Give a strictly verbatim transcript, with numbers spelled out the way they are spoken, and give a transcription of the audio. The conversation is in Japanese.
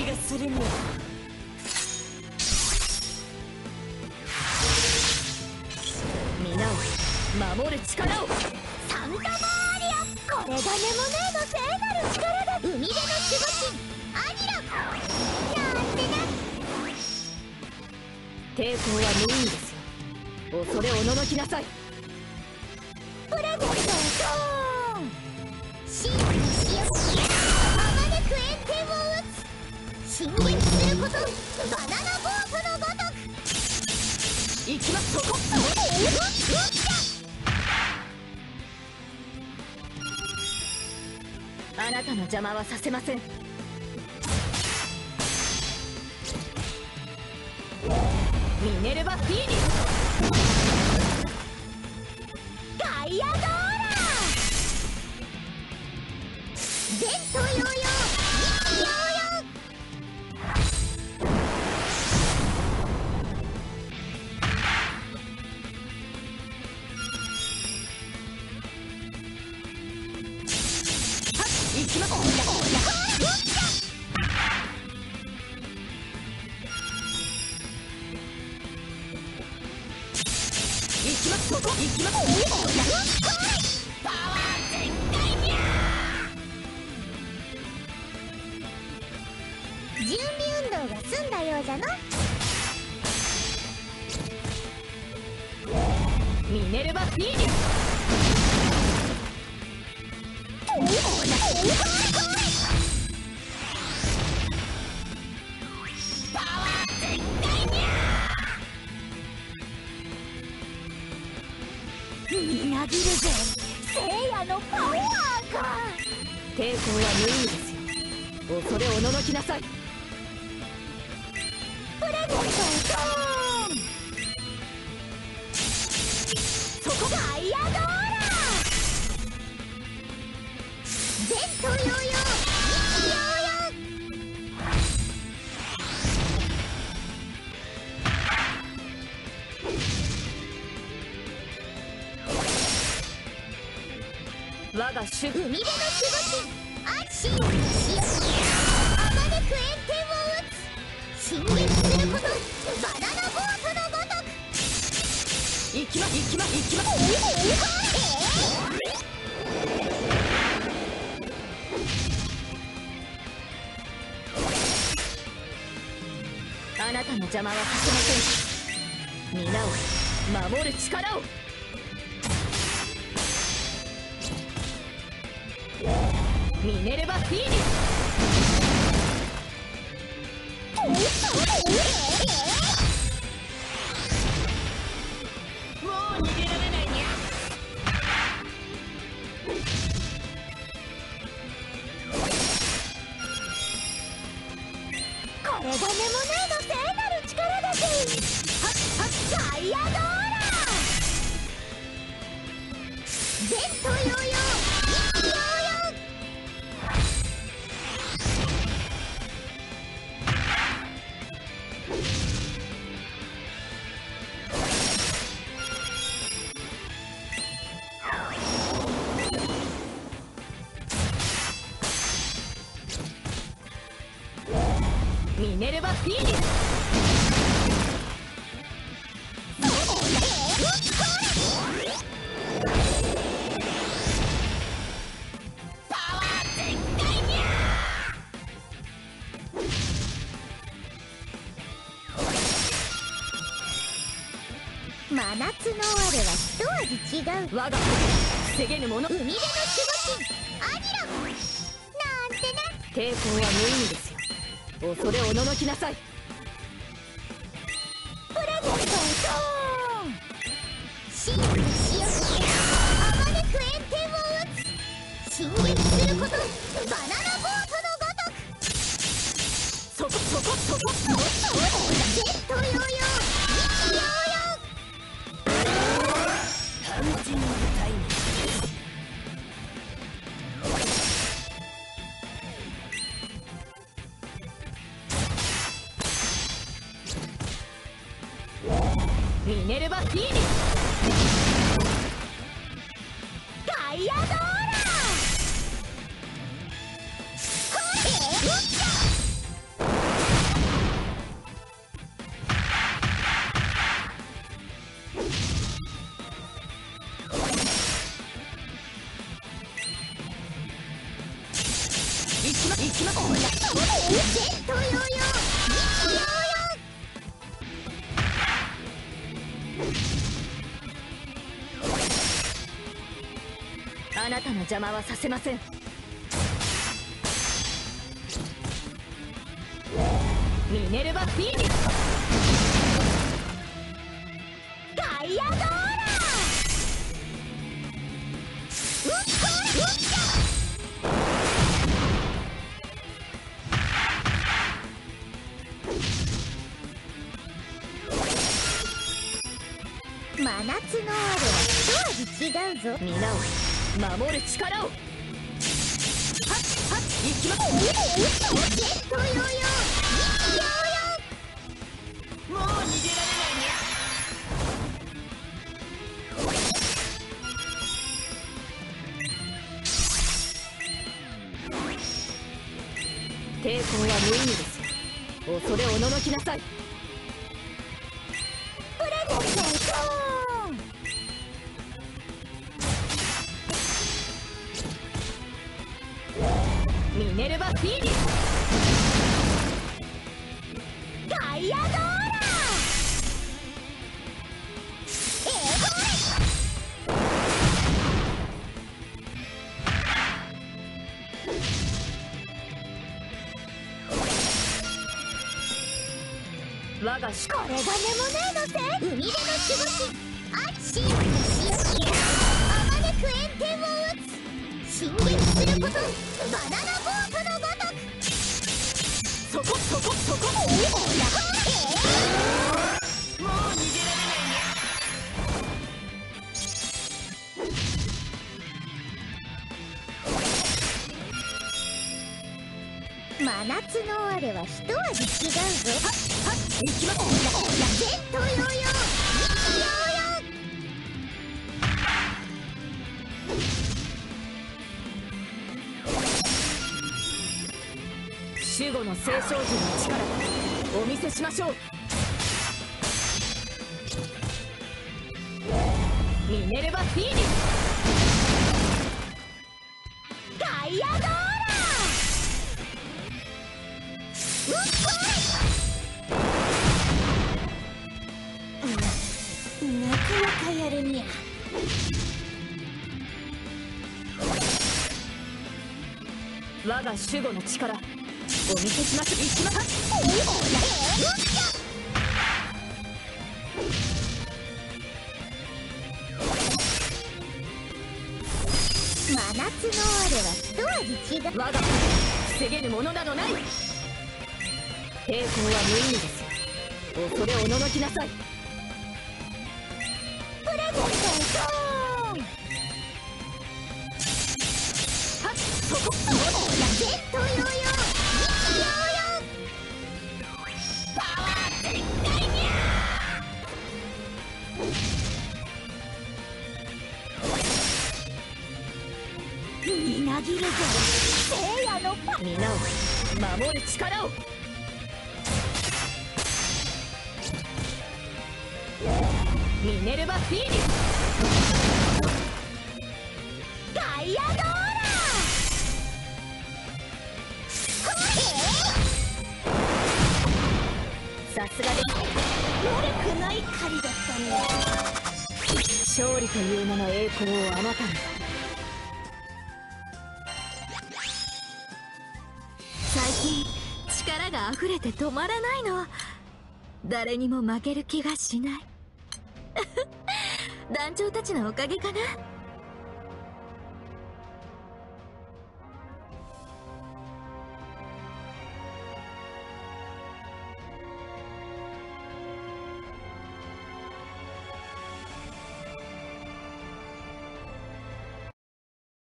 いがするには。 守る力をサンタマーリア、これがネモネーの聖なる力だ。海辺の守護神アギラ、やってな。抵抗は無意味ですよ。恐れおののきなさい。プレゼントドーン、真の死をあまねく炎天を打つ。進撃することバナナボートのごとく。行きます。そこうっうっ あなたの邪魔はさせません。ミネルヴァ・フィーニックス、ガイアドーラ前頭ヨーヨー、右ヨーヨー。 ミネルヴァ・フィーニックス、 みなぎるぜ、聖夜のパワーが。抵抗は無意味ですよ。恐れおののきなさい。プレゼントドーン、そこがガイアドーラ前頭ヨーヨー、右ヨーヨー。 我が主義、海辺の守護神アキシン、あまねく炎天を打つ。進撃することバナナボートのごとく。行きます行きます行きます。あなたの邪魔はさせません。皆を守る力を。 ミネルヴァ・フィーニックス、もう逃げられないにゃ。これがネモネーの聖なる力だぜ。ガイアドーラ前頭ヨーヨー、 ミネルヴァ・フィーニックス、パワー全開にゃ。真夏の我は一味違う。我が子防げぬもの、海辺の守護神アギラ、なんてな。抵抗は無意味です。 恐れおののきなさい。プレゼントドーン、真の死をあまねく炎天を打つ。進撃することバナナボートのごとく。そこそこそこそこそこ、ジェットヨーヨー、ミキヨーヨー。ハンチングタイム。 ミネルヴァ・フィーニックス、ガイアドーラー、あなたの邪魔はさせません。ミネルヴァ・フィーニックスガイアドーラウッコーラウッキャ真夏のオーロラ一味違うぞ。皆を守る力を。はっはっいきます。おっとよよよよ。もう逃げられないにゃ。抵抗は無意味ですよ。恐れおののきなさい。プレゼント。ミネルヴァ・フィーニックスガイアドーラエーゴーレ我が主これがネモネード星海辺の守護神アッシーの神秘あまねく炎天を打つ進撃することバナナそこそこそこおおやえー、もう逃げられないにゃ。真夏のあれは一味違うぞ。はっはっ行きますおやおや前途洋々守護の聖少女の力お見せしましょう。ミネルヴァ・フィーニックスガイアドーラうっこい、うん、なかなかやるにゃ。我が守護の力お見せします。いきますおおや真夏のあれは一味違う。我が防げるものなどない。抵抗は無意味ですよ。恐れおののきなさい。プレゼントはっそこおおや前途洋々みなぎるぞ聖夜のパみんなを守る力を。ミネルヴァ・フィーニックスガイアドーラさすがです悪くない狩りだったね。勝利という名の栄光をあなたに。力が溢れて止まらないの。誰にも負ける気がしない団長たちのおかげかな。